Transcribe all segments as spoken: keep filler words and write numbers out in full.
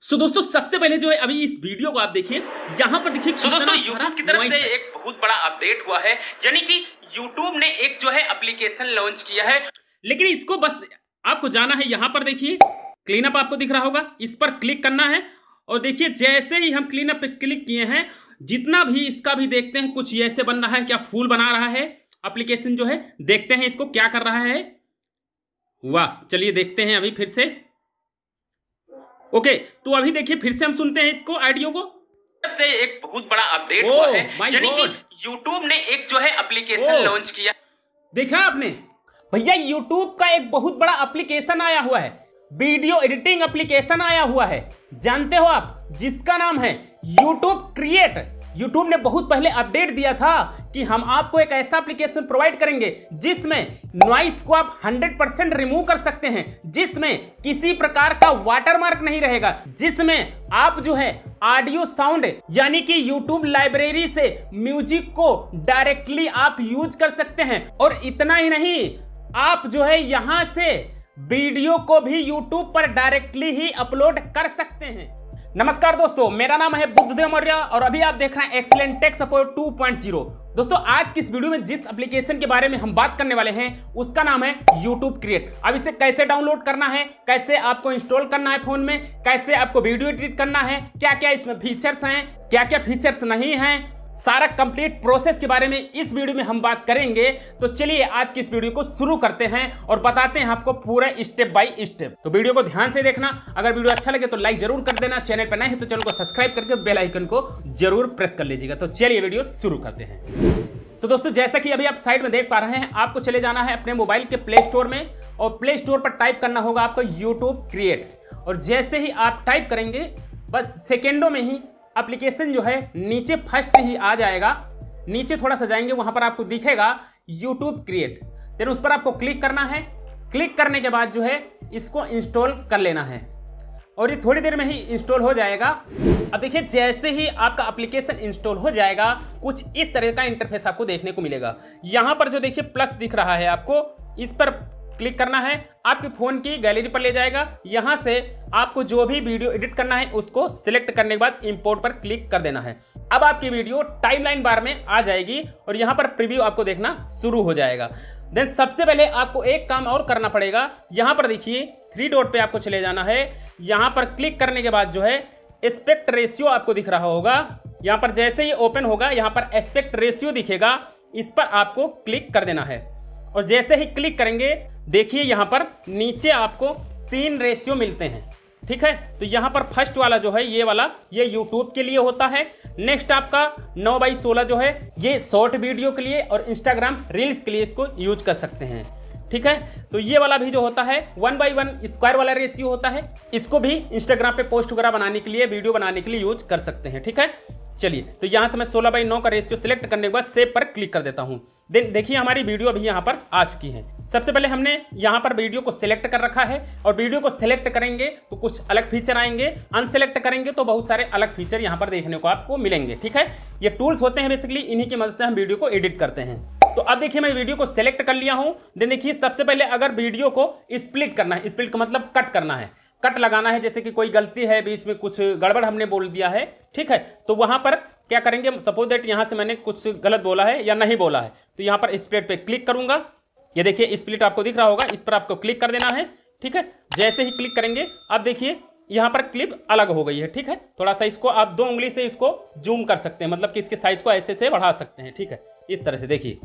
सो so, दोस्तों सबसे पहले जो है अभी इस वीडियो को आप देखिए, यहाँ पर देखिए। so, दोस्तों यूट्यूब की तरफ से एक बहुत बड़ा अपडेट हुआ है, यानी कि यूट्यूब ने एक जो है एप्लीकेशन लॉन्च किया है। लेकिन इसको बस आपको जाना है, यहाँ पर देखिए क्लीनअप आपको दिख रहा होगा, इस पर क्लिक करना है। और देखिए जैसे ही हम क्लीनअप पे क्लिक किए हैं, जितना भी इसका भी देखते हैं कुछ ऐसे बन रहा है, क्या फूल बना रहा है एप्लीकेशन जो है। देखते हैं इसको क्या कर रहा है। वाह, चलिए देखते हैं अभी फिर से। ओके, तो अभी देखिए फिर से हम सुनते हैं इसको, ऑडियो को। सबसे एक बहुत बड़ा अपडेट हुआ है, यानी कि YouTube ने एक जो है एप्लीकेशन लॉन्च किया। देखा आपने भैया, YouTube का एक बहुत बड़ा एप्लीकेशन आया हुआ है, वीडियो एडिटिंग एप्लीकेशन आया हुआ है। जानते हो आप, जिसका नाम है YouTube Create। YouTube ने बहुत पहले अपडेट दिया था कि हम आपको एक ऐसा एप्लीकेशन प्रोवाइड करेंगे जिसमें नॉइस को आप हंड्रेड परसेंट रिमूव कर सकते हैं, जिसमें किसी प्रकार का वाटरमार्क नहीं रहेगा, जिसमें आप जो है ऑडियो साउंड यानी कि YouTube लाइब्रेरी से म्यूजिक को डायरेक्टली आप यूज कर सकते हैं। और इतना ही नहीं, आप जो है यहाँ से वीडियो को भी YouTube पर डायरेक्टली ही अपलोड कर सकते हैं। नमस्कार दोस्तों, मेरा नाम है बुद्ध देव मौर्या और अभी आप देख रहे हैं excellent tech support two point zero. दोस्तों आज की इस वीडियो में जिस एप्लीकेशन के बारे में हम बात करने वाले हैं उसका नाम है YouTube Create। अब इसे कैसे डाउनलोड करना है, कैसे आपको इंस्टॉल करना है फ़ोन में, कैसे आपको वीडियो एडिट करना है, क्या क्या इसमें फीचर्स हैं, क्या क्या फीचर्स नहीं हैं, सारा कंप्लीट प्रोसेस के बारे में इस वीडियो में हम बात करेंगे। तो चलिए आज की इस वीडियो को शुरू करते हैं और बताते हैं आपको पूरा स्टेप बाय स्टेप। तो वीडियो को ध्यान से देखना, अगर वीडियो अच्छा लगे तो लाइक जरूर कर देना, चैनल पर नए हैं तो चैनल को सब्सक्राइब करके बेल आइकन को जरूर प्रेस कर लीजिएगा। तो चलिए वीडियो शुरू करते हैं। तो दोस्तों जैसा कि अभी आप साइड में देख पा रहे हैं, आपको चले जाना है अपने मोबाइल के प्ले स्टोर में और प्ले स्टोर पर टाइप करना होगा आपको YouTube Create। और जैसे ही आप टाइप करेंगे बस सेकेंडों में ही एप्लीकेशन जो है नीचे फर्स्ट ही आ जाएगा। नीचे थोड़ा सा जाएंगे, वहां पर आपको दिखेगा YouTube Create, देन उस पर आपको क्लिक करना है। क्लिक करने के बाद जो है इसको इंस्टॉल कर लेना है और ये थोड़ी देर में ही इंस्टॉल हो जाएगा। अब देखिए जैसे ही आपका एप्लीकेशन इंस्टॉल हो जाएगा कुछ इस तरह का इंटरफेस आपको देखने को मिलेगा। यहाँ पर जो देखिए प्लस दिख रहा है, आपको इस पर क्लिक करना है, आपके फ़ोन की गैलरी पर ले जाएगा। यहाँ से आपको जो भी वीडियो एडिट करना है उसको सिलेक्ट करने के बाद इंपोर्ट पर क्लिक कर देना है। अब आपकी वीडियो टाइमलाइन बार में आ जाएगी और यहाँ पर प्रीव्यू आपको देखना शुरू हो जाएगा। देन सबसे पहले आपको एक काम और करना पड़ेगा, यहाँ पर देखिए थ्री डॉट पे आपको चले जाना है। यहाँ पर क्लिक करने के बाद जो है एस्पेक्ट रेशियो आपको दिख रहा होगा। यहाँ पर जैसे ही ओपन होगा यहाँ पर एस्पेक्ट रेशियो दिखेगा, इस पर आपको क्लिक कर देना है। और जैसे ही क्लिक करेंगे देखिए यहाँ पर नीचे आपको तीन रेशियो मिलते हैं, ठीक है। तो यहाँ पर फर्स्ट वाला जो है ये वाला, ये यूट्यूब के लिए होता है। नेक्स्ट आपका नौ बाई सोलह जो है ये शॉर्ट वीडियो के लिए और इंस्टाग्राम रील्स के लिए इसको यूज कर सकते हैं, ठीक है। तो ये वाला भी जो होता है वन बाई वन स्क्वायर वाला रेशियो होता है, इसको भी इंस्टाग्राम पे पोस्ट वगैरह बनाने के लिए, वीडियो बनाने के लिए यूज कर सकते हैं, ठीक है। चलिए तो यहाँ से मैं सोलह बाई नौ का रेशियो सिलेक्ट करने के बाद सेव पर क्लिक कर देता हूँ। देन देखिए हमारी वीडियो अभी यहाँ पर आ चुकी है। सबसे पहले हमने यहाँ पर वीडियो को सिलेक्ट कर रखा है और वीडियो को सिलेक्ट करेंगे तो कुछ अलग फीचर आएंगे, अनसेलेक्ट करेंगे तो बहुत सारे अलग फीचर यहाँ पर देखने को आपको मिलेंगे, ठीक है। ये टूल्स होते हैं बेसिकली, इन्हीं की मदद से हम वीडियो को एडिट करते हैं। तो अब देखिए मैं वीडियो को सिलेक्ट कर लिया हूँ। देन देखिए सबसे पहले अगर वीडियो को स्प्लिट करना है, स्प्लिट का मतलब कट करना है, कट लगाना है, जैसे कि कोई गलती है बीच में कुछ गड़बड़ हमने बोल दिया है, ठीक है। तो वहाँ पर क्या करेंगे, सपोज दैट यहाँ से मैंने कुछ गलत बोला है या नहीं बोला है, तो यहाँ पर स्प्लिट पे क्लिक करूँगा। ये देखिए स्प्लिट आपको दिख रहा होगा, इस पर आपको क्लिक कर देना है, ठीक है। जैसे ही क्लिक करेंगे अब देखिए यहाँ पर क्लिप अलग हो गई है, ठीक है। थोड़ा सा इसको आप दो उंगली से इसको जूम कर सकते हैं, मतलब कि इसके साइज को ऐसे से बढ़ा सकते हैं, ठीक है, इस तरह से देखिए,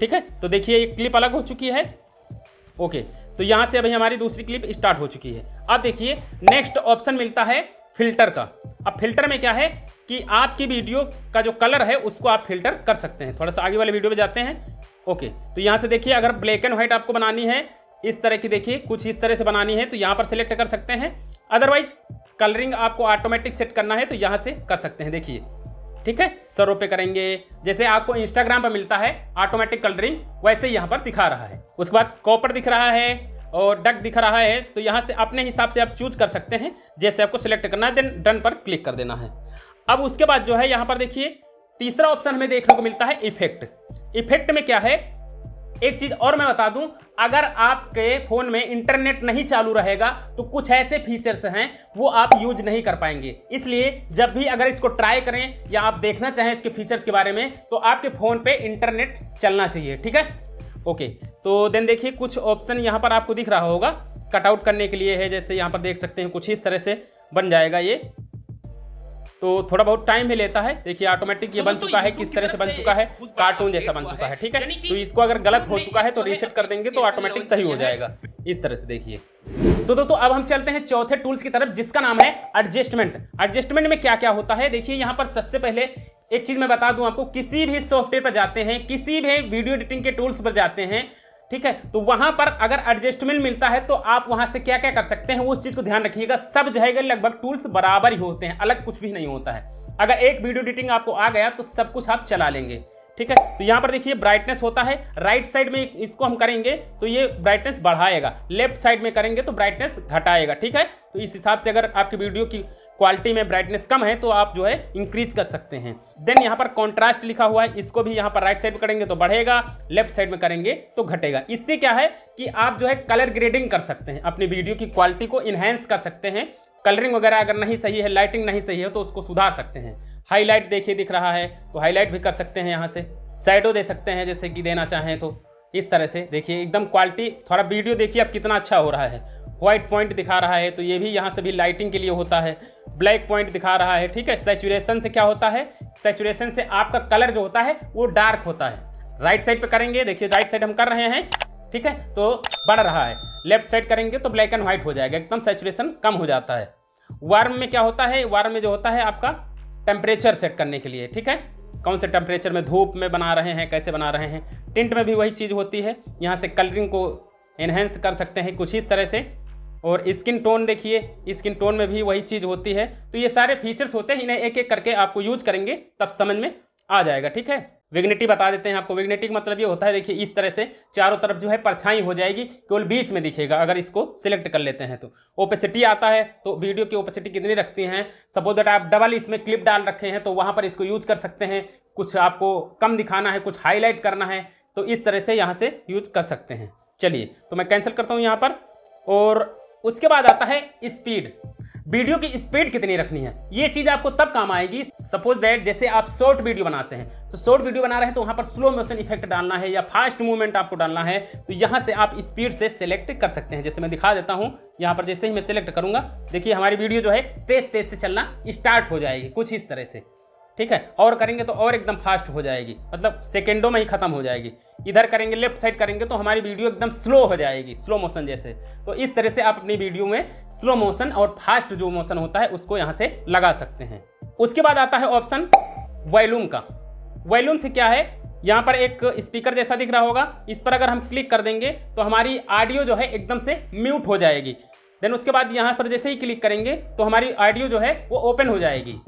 ठीक है। तो देखिए ये क्लिप अलग हो चुकी है। ओके, तो यहाँ से अभी हमारी दूसरी क्लिप स्टार्ट हो चुकी है। अब देखिए नेक्स्ट ऑप्शन मिलता है फिल्टर का। अब फिल्टर में क्या है कि आपकी वीडियो का जो कलर है उसको आप फिल्टर कर सकते हैं। थोड़ा सा आगे वाले वीडियो पे जाते हैं। ओके, तो यहाँ से देखिए अगर ब्लैक एंड व्हाइट आपको बनानी है, इस तरह की देखिए कुछ इस तरह से बनानी है तो यहाँ पर सिलेक्ट कर सकते हैं। अदरवाइज कलरिंग आपको ऑटोमेटिक सेट करना है तो यहाँ से कर सकते हैं, देखिए, ठीक है। सरों पे करेंगे, जैसे आपको इंस्टाग्राम पर मिलता है ऑटोमेटिक कलरिंग, वैसे यहाँ पर दिखा रहा है। उसके बाद कॉपर दिख रहा है और डक दिख रहा है, तो यहाँ से अपने हिसाब से आप चूज कर सकते हैं, जैसे आपको सिलेक्ट करना है। देन डन पर क्लिक कर देना है। अब उसके बाद जो है यहाँ पर देखिए तीसरा ऑप्शन हमें देखने को मिलता है इफेक्ट। इफेक्ट में क्या है एक चीज़ और मैं बता दूं, अगर आपके फ़ोन में इंटरनेट नहीं चालू रहेगा तो कुछ ऐसे फीचर्स हैं वो आप यूज नहीं कर पाएंगे। इसलिए जब भी अगर इसको ट्राई करें या आप देखना चाहें इसके फीचर्स के बारे में तो आपके फ़ोन पे इंटरनेट चलना चाहिए, ठीक है। ओके, तो देन देखिए कुछ ऑप्शन यहाँ पर आपको दिख रहा होगा कटआउट करने के लिए है, जैसे यहाँ पर देख सकते हैं कुछ इस तरह से बन जाएगा ये, तो थोड़ा बहुत टाइम भी लेता है। देखिए ऑटोमेटिक ये बन चुका है, किस तरह से बन चुका है, कार्टून जैसा बन चुका है, ठीक है। तो इसको अगर गलत हो चुका है तो रीसेट कर देंगे तो ऑटोमेटिक सही हो जाएगा इस तरह से। देखिए तो दोस्तों अब हम चलते हैं चौथे टूल्स की तरफ जिसका नाम है एडजस्टमेंट। एडजस्टमेंट में क्या क्या होता है, देखिए यहाँ पर सबसे पहले एक चीज़ मैं बता दूँ आपको, किसी भी सॉफ्टवेयर पर जाते हैं, किसी भी वीडियो एडिटिंग के टूल्स पर जाते हैं, ठीक है, तो वहां पर अगर एडजस्टमेंट मिलता है तो आप वहां से क्या क्या कर सकते हैं उस चीज़ को ध्यान रखिएगा। सब जगह लगभग टूल्स बराबर ही होते हैं, अलग कुछ भी नहीं होता है। अगर एक वीडियो एडिटिंग आपको आ गया तो सब कुछ आप चला लेंगे, ठीक है। तो यहाँ पर देखिए ब्राइटनेस होता है, राइट साइड में इसको हम करेंगे तो ये ब्राइटनेस बढ़ाएगा, लेफ्ट साइड में करेंगे तो ब्राइटनेस घटाएगा, ठीक है। तो इस हिसाब से अगर आपकी वीडियो की क्वालिटी में ब्राइटनेस कम है तो आप जो है इंक्रीज कर सकते हैं। देन यहाँ पर कॉन्ट्रास्ट लिखा हुआ है, इसको भी यहाँ पर राइट साइड में करेंगे तो बढ़ेगा, लेफ्ट साइड में करेंगे तो घटेगा। इससे क्या है कि आप जो है कलर ग्रेडिंग कर सकते हैं, अपनी वीडियो की क्वालिटी को इन्हेंस कर सकते हैं। कलरिंग वगैरह अगर नहीं सही है, लाइटिंग नहीं सही है तो उसको सुधार सकते हैं। हाईलाइट देखिए दिख रहा है तो हाईलाइट भी कर सकते हैं, यहाँ से शैडो दे सकते हैं जैसे कि देना चाहें तो इस तरह से। देखिए एकदम क्वालिटी, थोड़ा वीडियो देखिए अब कितना अच्छा हो रहा है। वाइट पॉइंट दिखा रहा है तो ये भी यहाँ से भी लाइटिंग के लिए होता है, ब्लैक पॉइंट दिखा रहा है, ठीक है। सैचुरेशन से क्या होता है, सैचुरेशन से आपका कलर जो होता है वो डार्क होता है। राइट साइड पे करेंगे, देखिए राइट साइड हम कर रहे हैं, ठीक है, तो बढ़ रहा है। लेफ्ट साइड करेंगे तो ब्लैक एंड व्हाइट हो जाएगा, एकदम सैचुरेशन कम हो जाता है। वार्म में क्या होता है, वार्म में जो होता है आपका टेम्परेचर सेट करने के लिए, ठीक है, कौन से टेम्परेचर में, धूप में बना रहे हैं, कैसे बना रहे हैं। टिंट में भी वही चीज़ होती है, यहाँ से कलरिंग को एनहेंस कर सकते हैं कुछ इस तरह से। और स्किन टोन देखिए, स्किन टोन में भी वही चीज़ होती है। तो ये सारे फीचर्स होते हैं, इन्हें एक एक करके आपको यूज करेंगे तब समझ में आ जाएगा, ठीक है। विग्नेटी बता देते हैं आपको, विग्नेटी का मतलब ये होता है देखिए इस तरह से चारों तरफ जो है परछाई हो जाएगी, केवल बीच में दिखेगा अगर इसको सिलेक्ट कर लेते हैं तो। ओपेसिटी आता है, तो वीडियो की ओपेसिटी कितनी रखती हैं, सपोज दैट आप डबल इसमें क्लिप डाल रखे हैं तो वहाँ पर इसको यूज कर सकते हैं। कुछ आपको कम दिखाना है, कुछ हाईलाइट करना है तो इस तरह से यहाँ से यूज कर सकते हैं। चलिए तो मैं कैंसिल करता हूँ यहाँ पर। और उसके बाद आता है स्पीड, वीडियो की स्पीड कितनी रखनी है, ये चीज़ आपको तब काम आएगी। सपोज दैट जैसे आप शॉर्ट वीडियो बनाते हैं तो शॉर्ट वीडियो बना रहे हैं तो वहाँ पर स्लो मोशन इफेक्ट डालना है या फास्ट मूवमेंट आपको डालना है तो यहाँ से आप स्पीड से सेलेक्ट कर सकते हैं। जैसे मैं दिखा देता हूँ, यहाँ पर जैसे ही मैं सेलेक्ट करूँगा देखिए हमारी वीडियो जो है तेज तेज से चलना स्टार्ट हो जाएगी कुछ इस तरह से, ठीक है। और करेंगे तो और एकदम फास्ट हो जाएगी, मतलब सेकेंडों में ही खत्म हो जाएगी। इधर करेंगे, लेफ्ट साइड करेंगे तो हमारी वीडियो एकदम स्लो हो जाएगी, स्लो मोशन जैसे। तो इस तरह से आप अपनी वीडियो में स्लो मोशन और फास्ट जो मोशन होता है उसको यहाँ से लगा सकते हैं। उसके बाद आता है ऑप्शन वॉल्यूम का। वॉल्यूम से क्या है, यहाँ पर एक स्पीकर जैसा दिख रहा होगा, इस पर अगर हम क्लिक कर देंगे तो हमारी ऑडियो जो है एकदम से म्यूट हो जाएगी। देन उसके बाद यहाँ पर जैसे ही क्लिक करेंगे तो हमारी ऑडियो जो है वो ओपन हो जाएगी।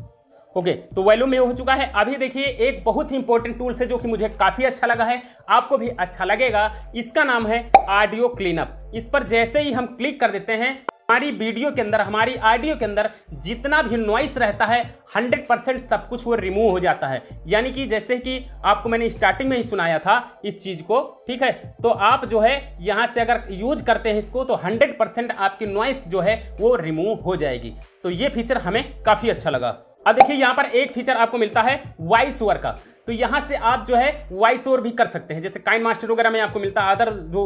ओके okay, तो वॉल्यूम ये हो चुका है। अभी देखिए एक बहुत ही इंपॉर्टेंट टूल है जो कि मुझे काफ़ी अच्छा लगा है, आपको भी अच्छा लगेगा, इसका नाम है ऑडियो क्लीनअप। इस पर जैसे ही हम क्लिक कर देते हैं हमारी वीडियो के अंदर, हमारी ऑडियो के अंदर जितना भी नॉइस रहता है हंड्रेड परसेंट सब कुछ वो रिमूव हो जाता है। यानी कि जैसे कि आपको मैंने स्टार्टिंग में ही सुनाया था इस चीज़ को, ठीक है, तो आप जो है यहाँ से अगर यूज करते हैं इसको तो हंड्रेड परसेंट आपकी नॉइस जो है वो रिमूव हो जाएगी। तो ये फीचर हमें काफ़ी अच्छा लगा। अब देखिए यहाँ पर एक फीचर आपको मिलता है वॉइस ओवर का, तो यहाँ से आप जो है वॉइस ओवर भी कर सकते हैं। जैसे काइनमास्टर वगैरह में आपको मिलता है, अदर जो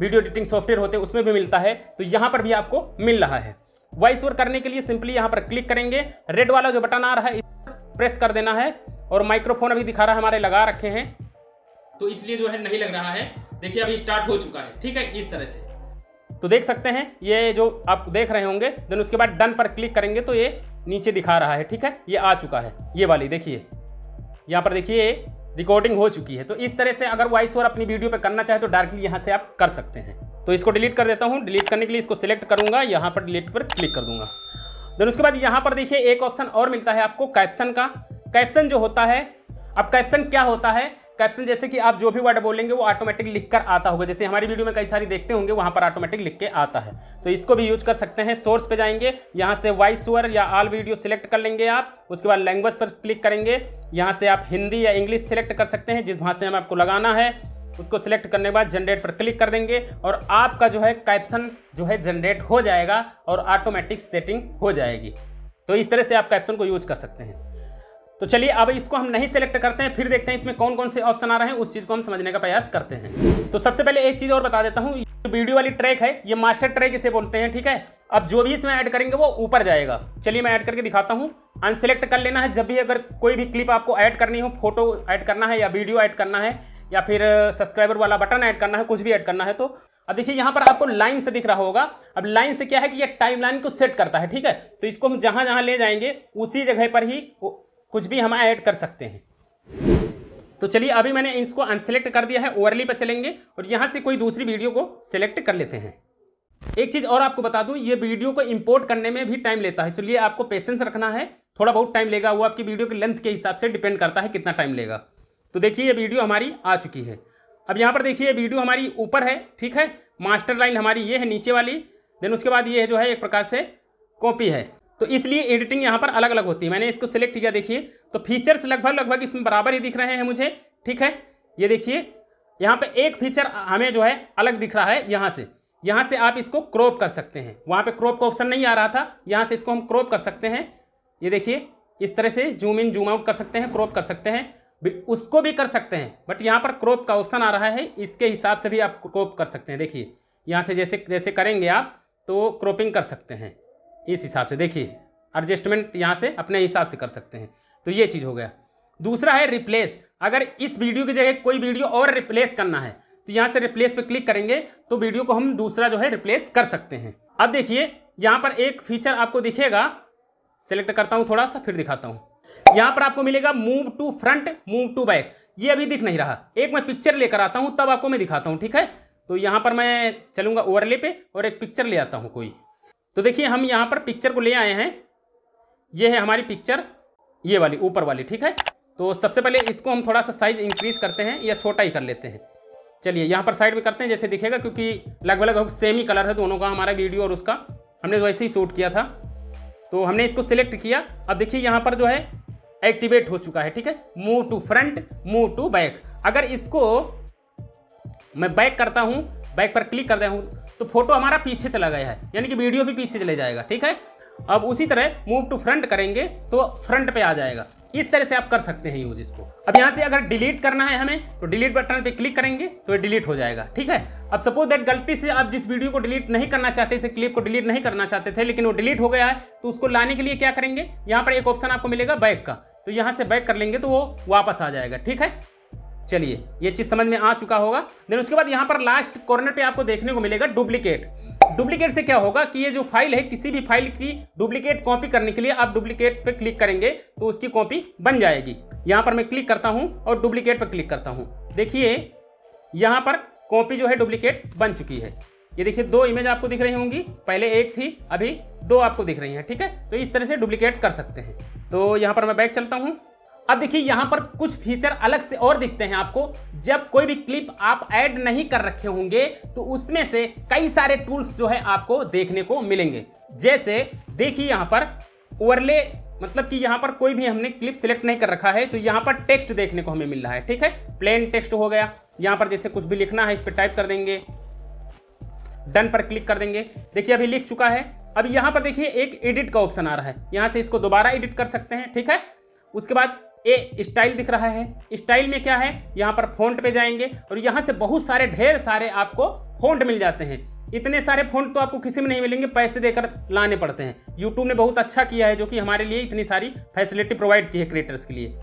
वीडियो एडिटिंग सॉफ्टवेयर होते हैं उसमें भी मिलता है, तो यहाँ पर भी आपको मिल रहा है। वॉइस ओवर करने के लिए सिंपली यहाँ पर क्लिक करेंगे, रेड वाला जो बटन आ रहा है प्रेस कर देना है। और माइक्रोफोन अभी दिखा रहा है हमारे लगा रखे हैं तो इसलिए जो है नहीं लग रहा है, देखिए अभी स्टार्ट हो चुका है, ठीक है, इस तरह से तो देख सकते हैं ये जो आप देख रहे होंगे। देन उसके बाद डन पर क्लिक करेंगे तो ये नीचे दिखा रहा है, ठीक है, ये आ चुका है, ये वाली देखिए यहाँ पर देखिए रिकॉर्डिंग हो चुकी है। तो इस तरह से अगर वॉइस ओवर अपनी वीडियो पे करना चाहे तो डायरेक्टली यहाँ से आप कर सकते हैं। तो इसको डिलीट कर देता हूँ, डिलीट करने के लिए इसको सिलेक्ट करूँगा, यहाँ पर डिलीट पर क्लिक कर दूँगा। देन उसके बाद यहाँ पर देखिए एक ऑप्शन और मिलता है आपको कैप्शन का। कैप्शन जो होता है, अब कैप्शन क्या होता है, कैप्शन जैसे कि आप जो भी वर्ड बोलेंगे वो ऑटोमेटिक लिख कर आता होगा, जैसे हमारी वीडियो में कई सारी देखते होंगे वहाँ पर ऑटोमेटिक लिख के आता है, तो इसको भी यूज कर सकते हैं। सोर्स पे जाएंगे, यहाँ से वॉइस ओवर या ऑल वीडियो सिलेक्ट कर लेंगे आप, उसके बाद लैंग्वेज पर क्लिक करेंगे, यहाँ से आप हिंदी या इंग्लिश सिलेक्ट कर सकते हैं जिस भाषा में आपको लगाना है। उसको सिलेक्ट करने के बाद जनरेट पर क्लिक कर देंगे और आपका जो है कैप्शन जो है जनरेट हो जाएगा और ऑटोमेटिक सेटिंग हो जाएगी। तो इस तरह से आप कैप्शन को यूज कर सकते हैं। तो चलिए अब इसको हम नहीं सेलेक्ट करते हैं, फिर देखते हैं इसमें कौन कौन से ऑप्शन आ रहे हैं, उस चीज़ को हम समझने का प्रयास करते हैं। तो सबसे पहले एक चीज़ और बता देता हूँ, जो वीडियो वाली ट्रैक है ये मास्टर ट्रैक इसे बोलते हैं, ठीक है। अब जो भी इसमें ऐड करेंगे वो ऊपर जाएगा। चलिए मैं ऐड करके दिखाता हूँ। अनसेलेक्ट कर लेना है जब भी, अगर कोई भी क्लिप आपको ऐड करनी हो, फोटो ऐड करना है या वीडियो ऐड करना है या फिर सब्सक्राइबर वाला बटन ऐड करना है, कुछ भी ऐड करना है। तो अब देखिए यहाँ पर आपको लाइन से दिख रहा होगा। अब लाइन से क्या है कि ये टाइमलाइन को सेट करता है, ठीक है। तो इसको हम जहाँ जहाँ ले जाएंगे उसी जगह पर ही कुछ भी हम ऐड कर सकते हैं। तो चलिए अभी मैंने इसको अनसेलेक्ट कर दिया है, ओवरली पर चलेंगे और यहाँ से कोई दूसरी वीडियो को सेलेक्ट कर लेते हैं। एक चीज़ और आपको बता दूं, ये वीडियो को इंपोर्ट करने में भी टाइम लेता है। चलिए आपको पेशेंस रखना है, थोड़ा बहुत टाइम लेगा, वो आपकी वीडियो के लेंथ के हिसाब से डिपेंड करता है कितना टाइम लेगा। तो देखिए ये वीडियो हमारी आ चुकी है। अब यहाँ पर देखिए ये वीडियो हमारी ऊपर है, ठीक है। मास्टर लाइन हमारी ये है नीचे वाली, देन उसके बाद ये जो है एक प्रकार से कॉपी है, तो इसलिए एडिटिंग यहाँ पर अलग अलग होती है। मैंने इसको सिलेक्ट किया, देखिए तो फीचर्स लगभग लगभग इसमें बराबर ही दिख रहे हैं मुझे, ठीक है। ये देखिए यहाँ पर एक फीचर हमें जो है अलग दिख रहा है, यहाँ से यहाँ से आप इसको क्रॉप कर सकते हैं। वहाँ पे क्रॉप का ऑप्शन नहीं आ रहा था, यहाँ से इसको हम क्रॉप कर सकते हैं। ये देखिए इस तरह से जूम इन जूम आउट कर सकते हैं, क्रॉप कर सकते हैं, उसको भी कर सकते हैं। बट यहाँ पर क्रॉप का ऑप्शन आ रहा है, इसके हिसाब से भी आप क्रॉप कर सकते हैं। देखिए यहाँ से जैसे जैसे करेंगे आप तो क्रॉपिंग कर सकते हैं इस हिसाब से। देखिए एडजस्टमेंट यहाँ से अपने हिसाब से कर सकते हैं। तो ये चीज़ हो गया। दूसरा है रिप्लेस, अगर इस वीडियो की जगह कोई वीडियो और रिप्लेस करना है तो यहाँ से रिप्लेस पे क्लिक करेंगे तो वीडियो को हम दूसरा जो है रिप्लेस कर सकते हैं। अब देखिए यहाँ पर एक फीचर आपको दिखेगा, सेलेक्ट करता हूँ थोड़ा सा फिर दिखाता हूँ। यहाँ पर आपको मिलेगा move to front, move to back, ये अभी दिख नहीं रहा। एक मैं पिक्चर लेकर आता हूँ तब आपको मैं दिखाता हूँ, ठीक है। तो यहाँ पर मैं चलूँगा ओवरले पे और एक पिक्चर ले आता हूँ कोई। तो देखिए हम यहाँ पर पिक्चर को ले आए हैं, ये है हमारी पिक्चर, ये वाली ऊपर वाली, ठीक है। तो सबसे पहले इसको हम थोड़ा सा साइज इंक्रीज करते हैं या छोटा ही कर लेते हैं। चलिए यहाँ पर साइड में करते हैं जैसे दिखेगा, क्योंकि लगभग लगभग सेम ही कलर है दोनों का, हमारा वीडियो और उसका, हमने वैसे ही शूट किया था। तो हमने इसको सिलेक्ट किया, अब देखिए यहाँ पर जो है एक्टिवेट हो चुका है, ठीक है। Move to front, move to back, अगर इसको मैं बैक करता हूँ, बैक पर क्लिक करता हूँ तो फोटो हमारा पीछे चला गया है, यानी कि वीडियो भी पीछे चले जाएगा, ठीक है। अब उसी तरह मूव टू फ्रंट करेंगे तो फ्रंट पे आ जाएगा। इस तरह से आप कर सकते हैं यूज इसको। अब यहाँ से अगर डिलीट करना है हमें तो डिलीट बटन पे क्लिक करेंगे तो ये डिलीट हो जाएगा, ठीक है। अब सपोज दैट गलती से आप जिस वीडियो को डिलीट नहीं करना चाहते थे, क्लिप को डिलीट नहीं करना चाहते थे, लेकिन वो डिलीट हो गया है, तो उसको लाने के लिए क्या करेंगे, यहाँ पर एक ऑप्शन आपको मिलेगा बैक का, तो यहाँ से बैक कर लेंगे तो वो वापस आ जाएगा, ठीक है। चलिए ये चीज़ समझ में आ चुका होगा। देन उसके बाद यहाँ पर लास्ट कॉर्नर पे आपको देखने को मिलेगा डुप्लीकेट। डुप्लीकेट से क्या होगा कि ये जो फाइल है, किसी भी फाइल की डुप्लीकेट कॉपी करने के लिए आप डुप्लीकेट पे क्लिक करेंगे तो उसकी कॉपी बन जाएगी। यहाँ पर मैं क्लिक करता हूँ और डुप्लीकेट पे क्लिक करता हूँ, देखिए यहाँ पर कॉपी जो है डुप्लीकेट बन चुकी है। ये देखिए दो इमेज आपको दिख रही होंगी, पहले एक थी अभी दो आपको दिख रही है, ठीक है। तो इस तरह से डुप्लीकेट कर सकते हैं। तो यहाँ पर मैं बैक चलता हूँ। अब देखिए यहाँ पर कुछ फीचर अलग से और दिखते हैं आपको। जब कोई भी क्लिप आप ऐड नहीं कर रखे होंगे तो उसमें से कई सारे टूल्स जो है आपको देखने को मिलेंगे। जैसे देखिए यहाँ पर ओवरले, मतलब कि यहाँ पर कोई भी हमने क्लिप सिलेक्ट नहीं कर रखा है तो यहाँ पर टेक्स्ट देखने को हमें मिल रहा है, ठीक है। प्लेन टेक्स्ट हो गया, यहाँ पर जैसे कुछ भी लिखना है इस पर टाइप कर देंगे, डन पर क्लिक कर देंगे, देखिए अभी लिख चुका है। अब यहाँ पर देखिए एक एडिट का ऑप्शन आ रहा है, यहाँ से इसको दोबारा एडिट कर सकते हैं, ठीक है। उसके बाद ये स्टाइल दिख रहा है, स्टाइल में क्या है, यहाँ पर फॉन्ट पे जाएंगे और यहाँ से बहुत सारे ढेर सारे आपको फॉन्ट मिल जाते हैं। इतने सारे फॉन्ट तो आपको किसी में नहीं मिलेंगे, पैसे देकर लाने पड़ते हैं। यूट्यूब ने बहुत अच्छा किया है जो कि हमारे लिए इतनी सारी फैसिलिटी प्रोवाइड की है क्रिएटर्स के लिए,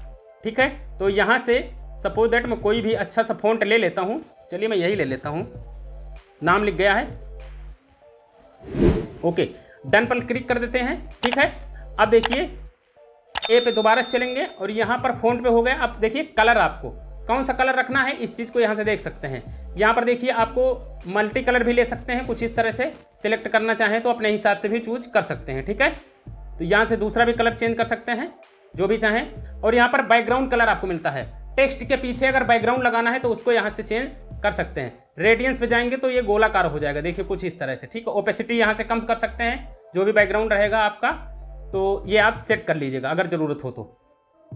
ठीक है। तो यहाँ से सपोज दैट मैं कोई भी अच्छा सा फॉन्ट ले लेता हूँ, चलिए मैं यही ले लेता हूँ, नाम लिख गया है, ओके डन पर क्लिक कर देते हैं, ठीक है। अब देखिए ए पे दोबारा चलेंगे और यहाँ पर फॉन्ट पे हो गया। अब देखिए कलर, आपको कौन सा कलर रखना है इस चीज़ को यहाँ से देख सकते हैं। यहाँ पर देखिए आपको मल्टी कलर भी ले सकते हैं, कुछ इस तरह से सिलेक्ट करना चाहें तो अपने हिसाब से भी चूज कर सकते हैं, ठीक है। तो यहाँ से दूसरा भी कलर चेंज कर सकते हैं जो भी चाहें। और यहाँ पर बैकग्राउंड कलर आपको मिलता है, टेक्स्ट के पीछे अगर बैकग्राउंड लगाना है तो उसको यहाँ से चेंज कर सकते हैं। रेडियंस पे जाएंगे तो ये गोलाकार हो जाएगा, देखिए कुछ इस तरह से, ठीक है। ओपेसिटी यहाँ से कम कर सकते हैं, जो भी बैकग्राउंड रहेगा आपका तो ये आप सेट कर लीजिएगा अगर ज़रूरत हो तो।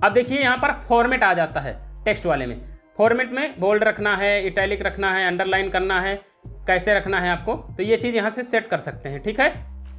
अब देखिए यहाँ पर फॉर्मेट आ जाता है टेक्स्ट वाले में, फॉर्मेट में बोल्ड रखना है, इटैलिक रखना है, अंडरलाइन करना है, कैसे रखना है आपको, तो ये चीज़ यहाँ से सेट कर सकते हैं। ठीक है,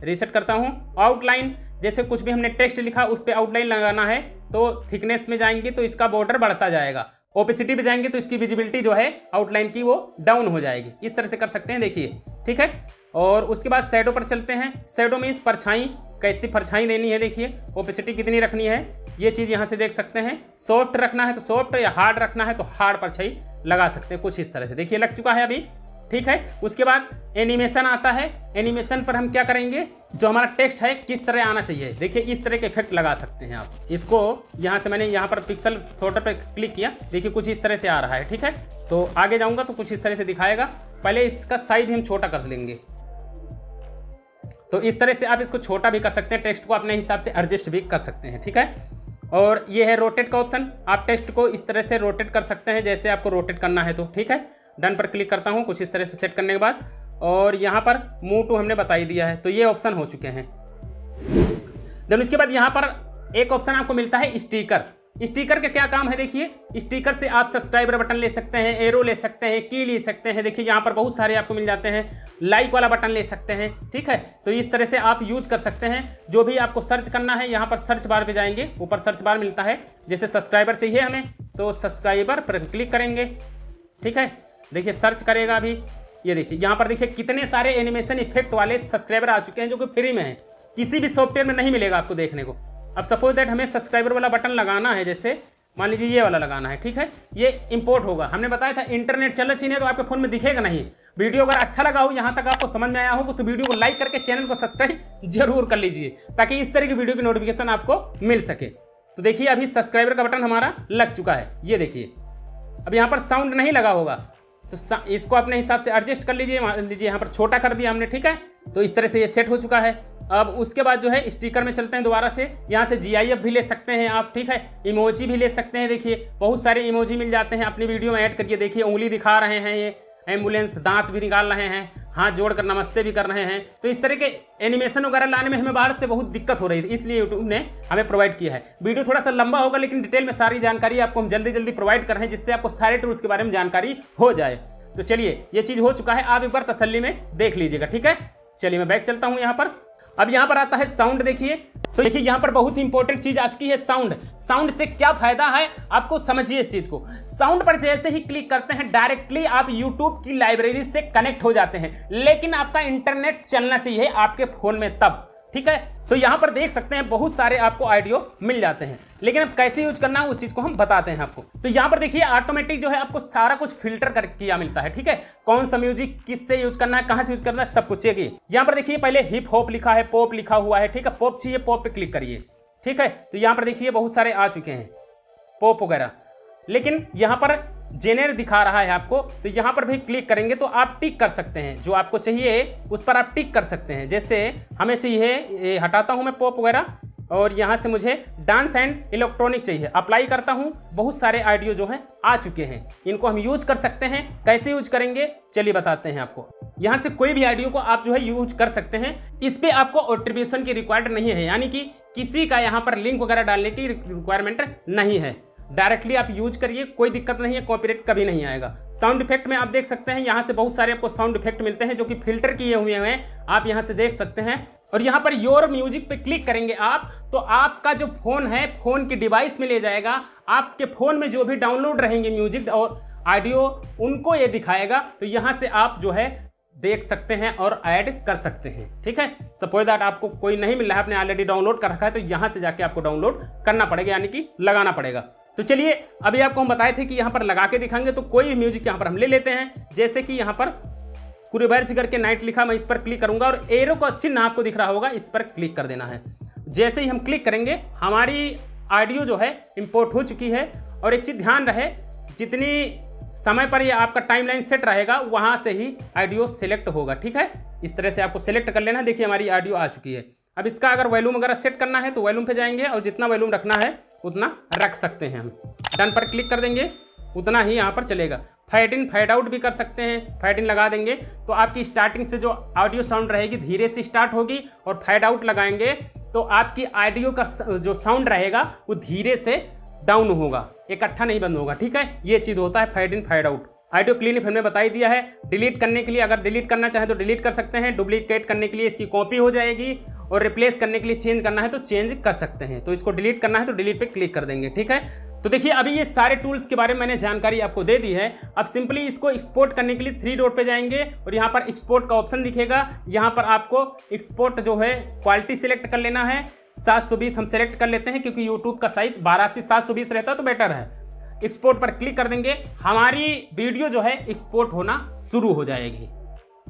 रीसेट करता हूँ। आउटलाइन, जैसे कुछ भी हमने टेक्स्ट लिखा उस पर आउटलाइन लगाना है, तो थिकनेस में जाएंगे तो इसका बॉर्डर बढ़ता जाएगा, ओपेसिटी पे जाएंगे तो इसकी विजिबिलिटी जो है आउटलाइन की वो डाउन हो जाएगी। इस तरह से कर सकते हैं, देखिए। ठीक है, और उसके बाद शैडो पर चलते हैं। शैडो मीन्स परछाई, कैसी परछाई देनी है, देखिए ओपेसिटी कितनी रखनी है, ये चीज़ यहाँ से देख सकते हैं। सॉफ्ट रखना है तो सॉफ्ट, या हार्ड रखना है तो हार्ड परछाई लगा सकते हैं, कुछ इस तरह से। देखिए लग चुका है अभी। ठीक है, उसके बाद एनिमेशन आता है। एनिमेशन पर हम क्या करेंगे, जो हमारा टेक्स्ट है किस तरह आना चाहिए, देखिए इस तरह के इफेक्ट लगा सकते हैं आप। इसको यहाँ से मैंने यहाँ पर पिक्सल सॉर्टर पर क्लिक किया, देखिए कुछ इस तरह से आ रहा है। ठीक है, तो आगे जाऊँगा तो कुछ इस तरह से दिखाएगा। पहले इसका साइज हम छोटा कर लेंगे, तो इस तरह से आप इसको छोटा भी कर सकते हैं, टेक्स्ट को अपने हिसाब से एडजस्ट भी कर सकते हैं। ठीक है, और ये है रोटेट का ऑप्शन, आप टेक्स्ट को इस तरह से रोटेट कर सकते हैं जैसे आपको रोटेट करना है। तो ठीक है, डन पर क्लिक करता हूँ, कुछ इस तरह से सेट करने के बाद, और यहाँ पर मूव टू हमने बता ही दिया है, तो ये ऑप्शन हो चुके हैं। देन उसके बाद यहाँ पर एक ऑप्शन आपको मिलता है स्टिकर। स्टिकर का क्या काम है, देखिए स्टिकर से आप सब्सक्राइबर बटन ले सकते हैं, एरो ले सकते हैं, की ले सकते हैं, देखिए यहाँ पर बहुत सारे आपको मिल जाते हैं, लाइक वाला बटन ले सकते हैं। ठीक है, तो इस तरह से आप यूज कर सकते हैं। जो भी आपको सर्च करना है, यहाँ पर सर्च बार पे जाएंगे, ऊपर सर्च बार मिलता है, जैसे सब्सक्राइबर चाहिए हमें तो सब्सक्राइबर पर क्लिक करेंगे। ठीक है, देखिए सर्च करेगा अभी, ये देखिए यहाँ पर देखिए कितने सारे एनिमेशन इफेक्ट वाले सब्सक्राइबर आ चुके हैं जो कि फ्री में है, किसी भी सॉफ्टवेयर में नहीं मिलेगा आपको देखने को। अब सपोज दैट हमें सब्सक्राइबर वाला बटन लगाना है, जैसे मान लीजिए ये वाला लगाना है। ठीक है, ये इंपोर्ट होगा, हमने बताया था इंटरनेट चलना चाहिए तो आपके फ़ोन में दिखेगा नहीं। वीडियो अगर अच्छा लगा हो, यहाँ तक आपको समझ में आया हो, तो वीडियो को लाइक करके चैनल को सब्सक्राइब जरूर कर लीजिए, ताकि इस तरह की वीडियो की नोटिफिकेशन आपको मिल सके। तो देखिए अभी सब्सक्राइबर का बटन हमारा लग चुका है, ये देखिए। अब यहाँ पर साउंड नहीं लगा होगा, तो इसको अपने हिसाब से एडजस्ट कर लीजिए, मान लीजिए यहाँ पर छोटा कर दिया हमने। ठीक है, तो इस तरह से ये सेट हो चुका है। अब उसके बाद जो है स्टिकर में चलते हैं दोबारा से, यहाँ से जीआईएफ भी ले सकते हैं आप। ठीक है, इमोजी भी ले सकते हैं, देखिए बहुत सारे इमोजी मिल जाते हैं, अपनी वीडियो में ऐड करिए। देखिए उंगली दिखा रहे हैं, ये एम्बुलेंस, दांत भी निकाल रहे हैं, हाथ जोड़कर नमस्ते भी कर रहे हैं। तो इस तरह के एनिमेशन वगैरह लाने में हमें बाहर से बहुत दिक्कत हो रही थी, इसलिए यूट्यूब ने हमें प्रोवाइड किया है। वीडियो थोड़ा सा लंबा होगा, लेकिन डिटेल में सारी जानकारी आपको हम जल्दी जल्दी प्रोवाइड कर रहे हैं, जिससे आपको सारे टूल्स के बारे में जानकारी हो जाए। तो चलिए ये चीज़ हो चुका है, आप एक बार तसल्ली में देख लीजिएगा। ठीक है, चलिए मैं बैक चलता हूँ। यहाँ पर अब यहाँ पर आता है साउंड, देखिए तो देखिए यहाँ पर बहुत इंपॉर्टेंट चीज़ आ चुकी है साउंड। साउंड से क्या फ़ायदा है आपको समझिए इस चीज़ को। साउंड पर जैसे ही क्लिक करते हैं डायरेक्टली आप यूट्यूब की लाइब्रेरी से कनेक्ट हो जाते हैं, लेकिन आपका इंटरनेट चलना चाहिए आपके फ़ोन में तब। ठीक है, तो यहाँ पर देख सकते हैं बहुत सारे आपको ऑडियो मिल जाते हैं, लेकिन अब कैसे यूज करना है उस चीज़ को हम बताते हैं आपको। तो यहाँ पर देखिए ऑटोमेटिक जो है आपको सारा कुछ फिल्टर कर किया मिलता है। ठीक है, कौन सा म्यूजिक किससे यूज करना है, कहाँ से यूज करना है, सब कुछ ये। यहाँ पर देखिए पहले हिप हॉप लिखा है, पॉप लिखा हुआ है। ठीक है, पॉप चाहिए, पॉप पे क्लिक करिए। ठीक है, तो यहाँ पर देखिए बहुत सारे आ चुके हैं पॉप वगैरह, लेकिन यहाँ पर जेनर दिखा रहा है आपको, तो यहाँ पर भी क्लिक करेंगे तो आप टिक कर सकते हैं, जो आपको चाहिए उस पर आप टिक कर सकते हैं। जैसे हमें चाहिए, हटाता हूँ मैं पॉप वगैरह, और यहाँ से मुझे डांस एंड इलेक्ट्रॉनिक चाहिए, अप्लाई करता हूँ। बहुत सारे ऑडियो जो हैं आ चुके हैं, इनको हम यूज कर सकते हैं। कैसे यूज करेंगे चलिए बताते हैं आपको। यहाँ से कोई भी ऑडियो को आप जो है यूज कर सकते हैं, इस पर आपको ऑट्रीब्यूशन की रिक्वायर्ड नहीं है, यानी कि किसी का यहाँ पर लिंक वगैरह डालने की रिक्वायरमेंट नहीं है, डायरेक्टली आप यूज करिए, कोई दिक्कत नहीं है, कॉपीराइट कभी नहीं आएगा। साउंड इफेक्ट में आप देख सकते हैं, यहाँ से बहुत सारे आपको साउंड इफेक्ट मिलते हैं जो कि फिल्टर किए हुए हैं, आप यहाँ से देख सकते हैं। और यहाँ पर योर म्यूजिक पे क्लिक करेंगे आप, तो आपका जो फोन है फोन की डिवाइस में ले जाएगा, आपके फोन में जो भी डाउनलोड रहेंगे म्यूजिक और ऑडियो उनको ये दिखाएगा। तो यहाँ से आप जो है देख सकते हैं और ऐड कर सकते हैं। ठीक है, सपोज दैट आपको कोई नहीं मिल रहा है, आपने ऑलरेडी डाउनलोड कर रखा है, तो यहाँ से जाके आपको डाउनलोड करना पड़ेगा, यानी कि लगाना पड़ेगा। तो चलिए अभी आपको हम बताए थे कि यहाँ पर लगा के दिखाएंगे, तो कोई भी म्यूजिक यहाँ पर हम ले लेते हैं। जैसे कि यहाँ पर कुरेबर्ज करके नाइट लिखा, मैं इस पर क्लिक करूंगा, और एरो का चिन्ह आपको दिख रहा होगा, इस पर क्लिक कर देना है। जैसे ही हम क्लिक करेंगे हमारी ऑडियो जो है इंपोर्ट हो चुकी है। और एक चीज़ ध्यान रहे, जितनी समय पर यह आपका टाइमलाइन सेट रहेगा वहाँ से ही ऑडियो सेलेक्ट होगा। ठीक है, इस तरह से आपको सेलेक्ट कर लेना है। देखिए हमारी ऑडियो आ चुकी है। अब इसका अगर वॉल्यूम वगैरह सेट करना है तो वॉल्यूम पे जाएंगे, और जितना वॉल्यूम रखना है उतना रख सकते हैं हम। डन पर क्लिक कर देंगे, उतना ही यहाँ पर चलेगा। फेड इन फेड आउट भी कर सकते हैं, फेड इन लगा देंगे तो आपकी स्टार्टिंग से जो ऑडियो साउंड रहेगी धीरे से स्टार्ट होगी, और फेड आउट लगाएंगे तो आपकी ऑडियो का जो साउंड रहेगा वो धीरे से डाउन होगा, इकट्ठा नहीं बंद होगा। ठीक है, ये चीज़ होता है fade in fade out. Audio clip हमने बताई दिया है। डिलीट करने के लिए, अगर डिलीट करना चाहें तो डिलीट कर सकते हैं, डुप्लीकेट करने के लिए इसकी कॉपी हो जाएगी, और रिप्लेस करने के लिए चेंज करना है तो चेंज कर सकते हैं। तो इसको डिलीट करना है तो डिलीट पे क्लिक कर देंगे। ठीक है, तो देखिए अभी ये सारे टूल्स के बारे में मैंने जानकारी आपको दे दी है। अब सिंपली इसको एक्सपोर्ट करने के लिए थ्री डॉट पे जाएंगे और यहाँ पर एक्सपोर्ट का ऑप्शन दिखेगा। यहाँ पर आपको एक्सपोर्ट जो है क्वालिटी सिलेक्ट कर लेना है। सात सौ बीस हम सेलेक्ट कर लेते हैं क्योंकि यूट्यूब का साइज बारह से सात सौ बीस रहता है तो बेटर है। एक्सपोर्ट पर क्लिक कर देंगे, हमारी वीडियो जो है एक्सपोर्ट होना शुरू हो जाएगी।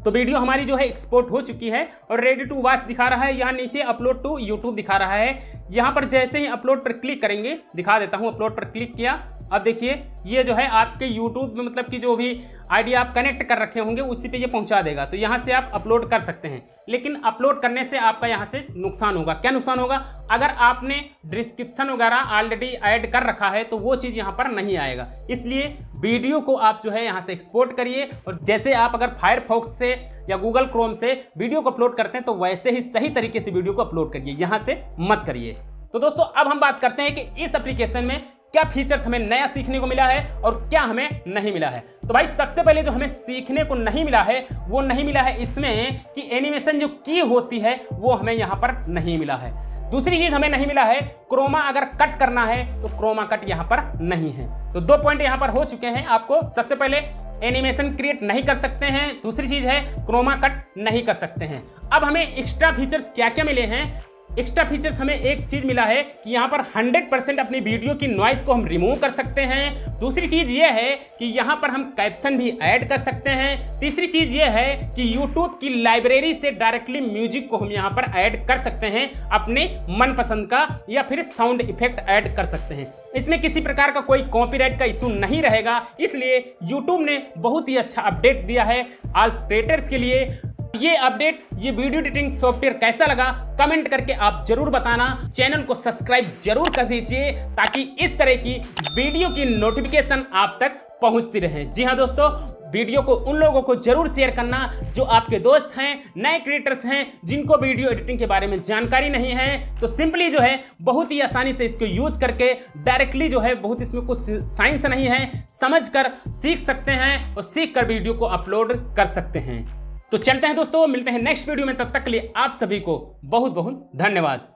तो वीडियो हमारी जो है एक्सपोर्ट हो चुकी है और रेडी टू वॉच दिखा रहा है। यहाँ नीचे अपलोड टू यूट्यूब दिखा रहा है। यहाँ पर जैसे ही अपलोड पर क्लिक करेंगे, दिखा देता हूँ, अपलोड पर क्लिक किया। अब देखिए ये जो है आपके यूट्यूब में, मतलब कि जो भी आईडी आप कनेक्ट कर रखे होंगे उसी पे ये पहुँचा देगा। तो यहाँ से आप अपलोड कर सकते हैं, लेकिन अपलोड करने से आपका यहाँ से नुकसान होगा। क्या नुकसान होगा? अगर आपने डिस्क्रिप्शन वगैरह ऑलरेडी ऐड कर रखा है तो वो चीज़ यहाँ पर नहीं आएगा। इसलिए वीडियो को आप जो है यहाँ से एक्सपोर्ट करिए, और जैसे आप अगर फायरफॉक्स से या गूगल क्रोम से वीडियो को अपलोड करते हैं तो वैसे ही सही तरीके से वीडियो को अपलोड करिए, यहाँ से मत करिए। तो दोस्तों अब हम बात करते हैं कि इस एप्लीकेशन में क्या फीचर्स हमें नया सीखने को मिला है और क्या हमें नहीं मिला है। तो भाई सबसे पहले जो हमें सीखने को नहीं मिला है, वो नहीं मिला है इसमें कि एनिमेशन जो की होती है वो हमें यहाँ पर नहीं मिला है। दूसरी चीज़ हमें नहीं मिला है क्रोमा, अगर कट करना है तो क्रोमा कट यहाँ पर नहीं है। तो दो पॉइंट यहाँ पर हो चुके हैं आपको। सबसे पहले एनिमेशन क्रिएट नहीं कर सकते हैं, दूसरी चीज़ है क्रोमा कट नहीं कर सकते हैं। अब हमें एक्स्ट्रा फीचर्स क्या क्या मिले हैं? एक्स्ट्रा फीचर्स हमें एक चीज़ मिला है कि यहाँ पर हंड्रेड परसेंट अपनी वीडियो की नॉइस को हम रिमूव कर सकते हैं। दूसरी चीज़ ये है कि यहाँ पर हम कैप्शन भी ऐड कर सकते हैं। तीसरी चीज़ ये है कि YouTube की लाइब्रेरी से डायरेक्टली म्यूजिक को हम यहाँ पर ऐड कर सकते हैं, अपने मनपसंद का, या फिर साउंड इफेक्ट ऐड कर सकते हैं। इसमें किसी प्रकार का कोई कॉपीराइट का इशू नहीं रहेगा। इसलिए YouTube ने बहुत ही अच्छा अपडेट दिया है ऑल क्रिएटर्स के लिए। ये अपडेट, ये वीडियो एडिटिंग सॉफ्टवेयर कैसा लगा कमेंट करके आप जरूर बताना। चैनल को सब्सक्राइब जरूर कर दीजिए ताकि इस तरह की वीडियो की नोटिफिकेशन आप तक पहुंचती रहे। जी हाँ दोस्तों, वीडियो को उन लोगों को जरूर शेयर करना जो आपके दोस्त हैं, नए क्रिएटर्स हैं, जिनको वीडियो एडिटिंग के बारे में जानकारी नहीं है। तो सिंपली जो है बहुत ही आसानी से इसको यूज करके डायरेक्टली जो है, बहुत इसमें कुछ साइंस नहीं है, समझकर सीख सकते हैं और सीखकर वीडियो को अपलोड कर सकते हैं। तो चलते हैं दोस्तों, मिलते हैं नेक्स्ट वीडियो में। तब तक के लिए आप सभी को बहुत बहुत धन्यवाद।